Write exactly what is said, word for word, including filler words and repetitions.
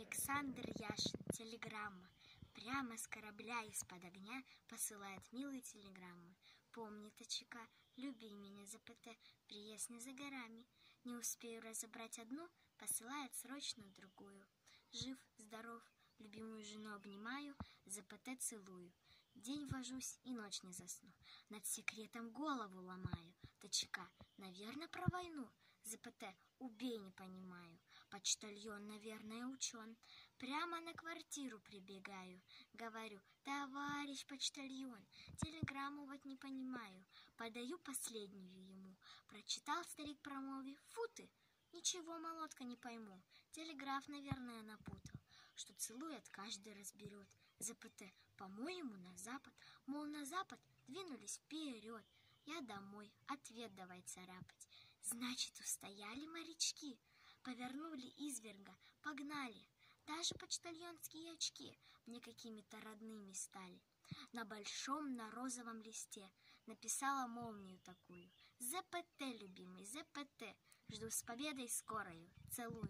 Александр Яшин, телеграмма. Прямо с корабля из-под огня посылает милые телеграммы. Помни, ТЧК, люби меня, ЗПТ, приезд не за горами. Не успею разобрать одну, посылает срочно другую. Жив, здоров, любимую жену обнимаю, ЗПТ целую. День вожусь и ночь не засну, над секретом голову ломаю. ТЧК, наверное, про войну. ЗПТ, убей, не понимаю. Почтальон, наверное, учен. Прямо на квартиру прибегаю. Говорю, товарищ почтальон, телеграмму вот не понимаю. Подаю последнюю ему. Прочитал старик, промолвив, фу ты, ничего, молодка, не пойму. Телеграф, наверное, напутал, что целует, каждый разберет. ЗПТ, по-моему, на запад. Мол, на запад двинулись вперед. Я домой, ответ давай царапать. Значит, устояли морячки, повернули изверга, погнали. Даже почтальонские очки мне какими-то родными стали. На большом, на розовом листе написала молнию такую. ЗПТ, любимый, ЗПТ, жду с победой скорою, целую.